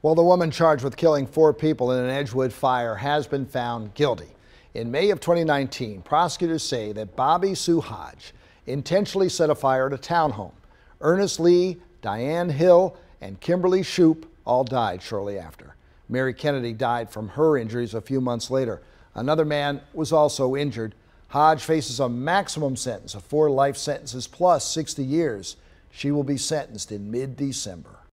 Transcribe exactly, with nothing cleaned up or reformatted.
Well, the woman charged with killing four people in an Edgewood fire has been found guilty. In May of twenty nineteen, prosecutors say that Bobby Sue Hodge intentionally set a fire to a townhome. Ernest Lee, Diane Hill, and Kimberly Shoup all died shortly after. Mary Kennedy died from her injuries a few months later. Another man was also injured. Hodge faces a maximum sentence of four life sentences plus sixty years. She will be sentenced in mid-December.